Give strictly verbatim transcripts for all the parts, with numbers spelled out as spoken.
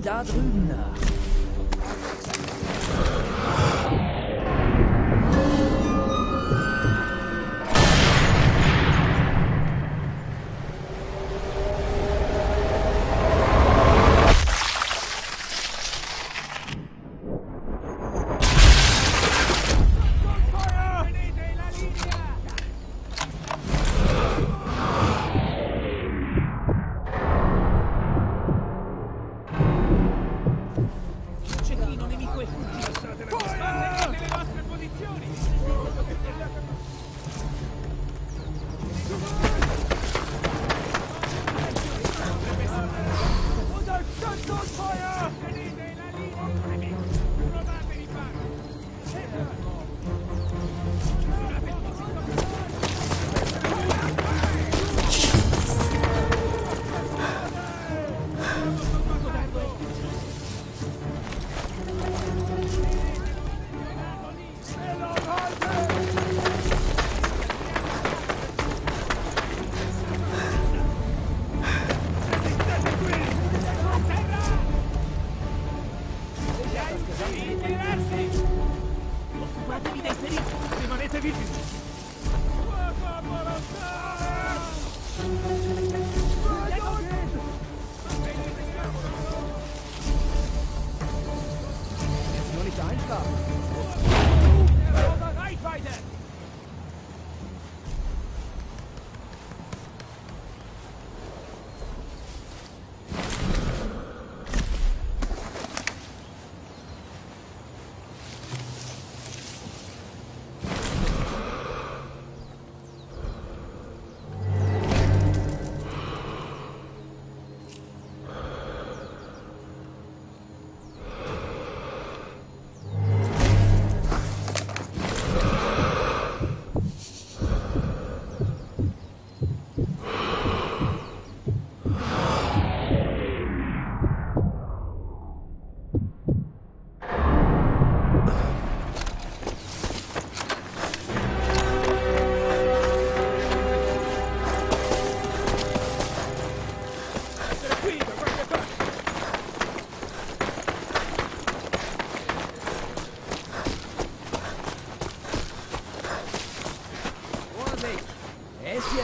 mal da drüben nach.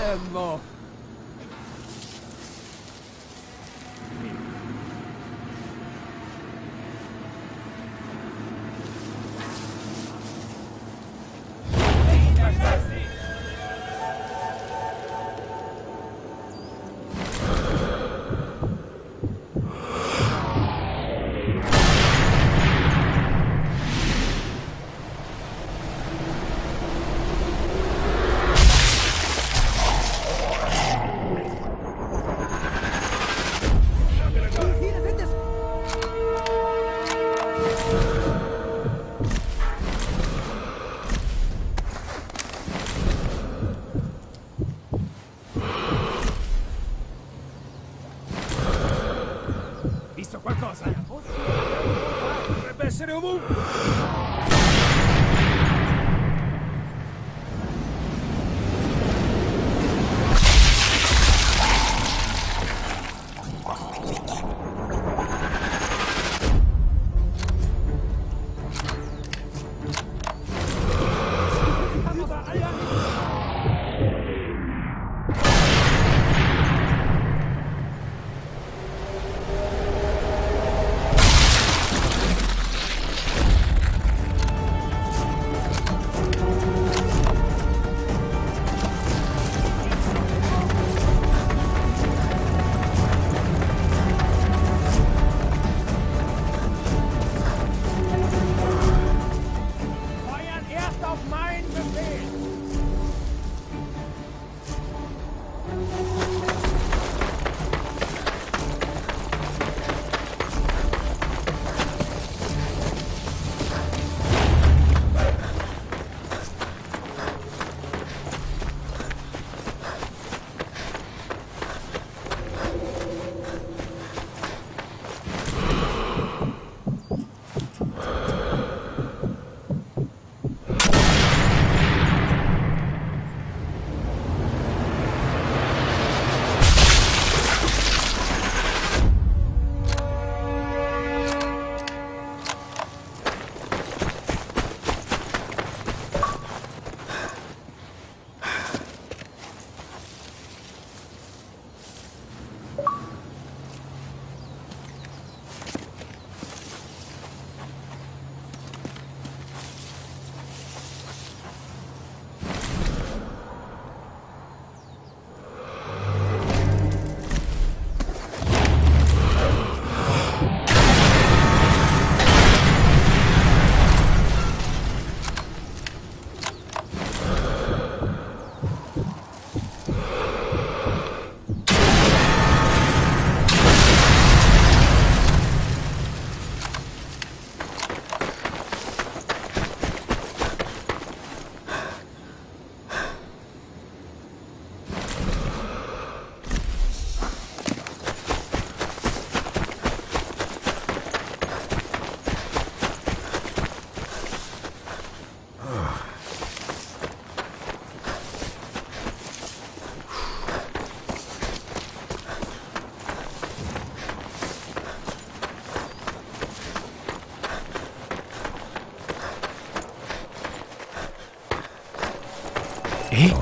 Irgendwo.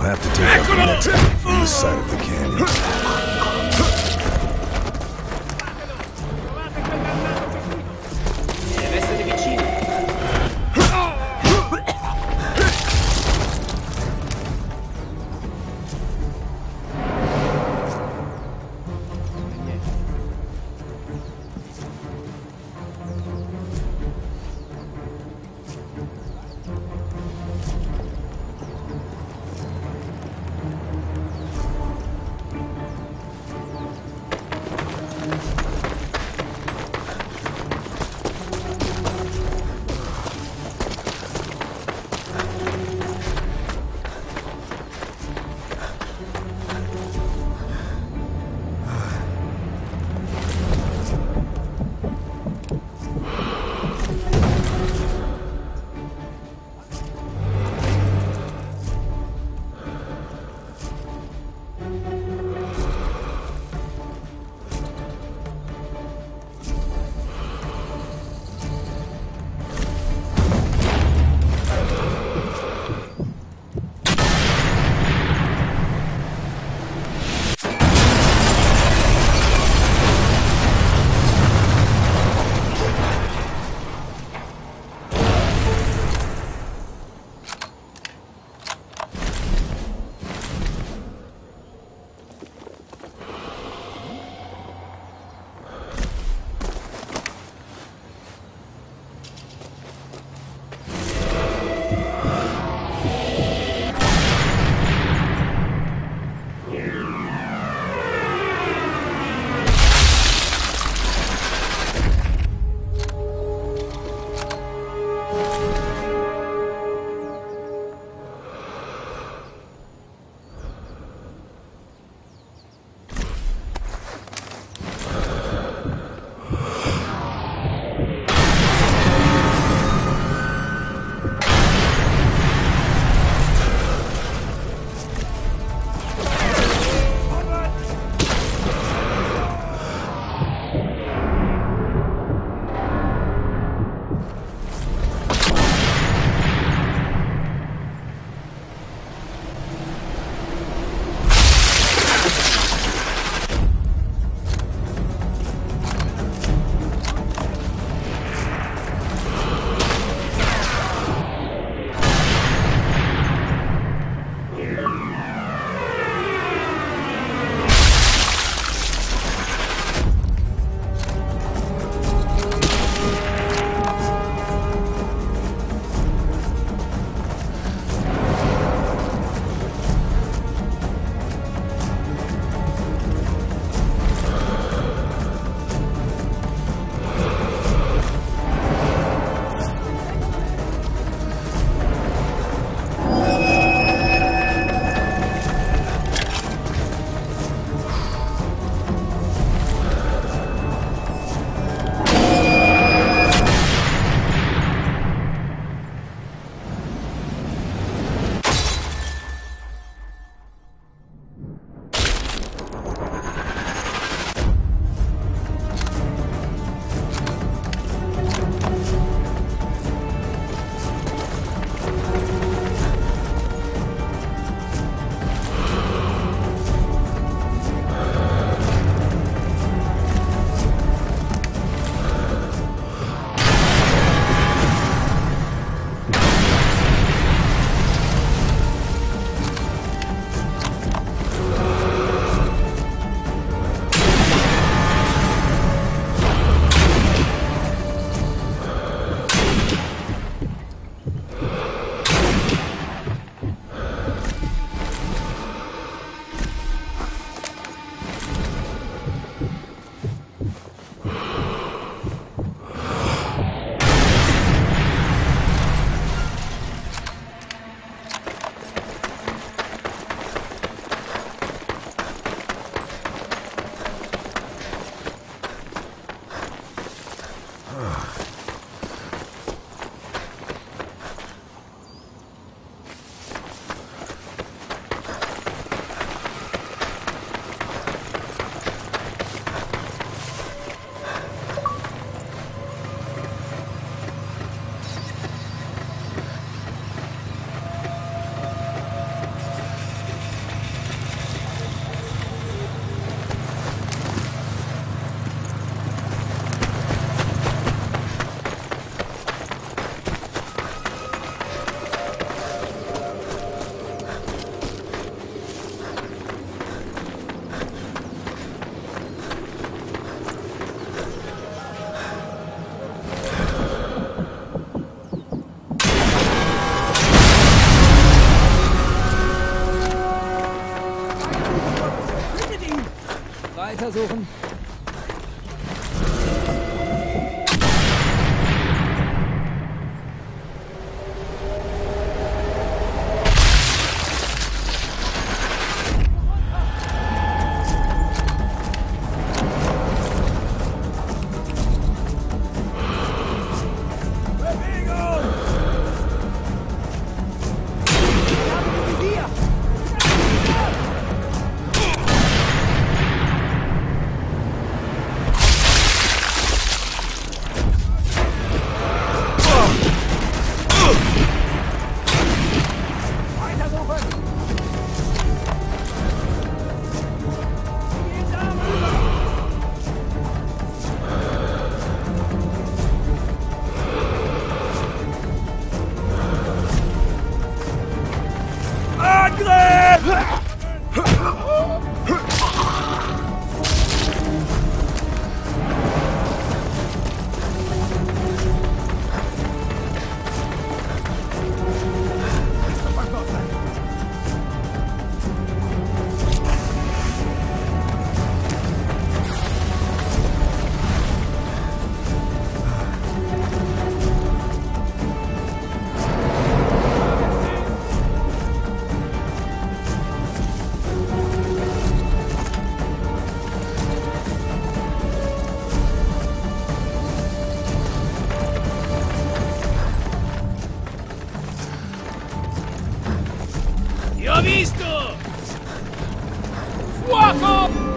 have to take out the next one on this side of the canyon. weitersuchen. Visto! Fuoco!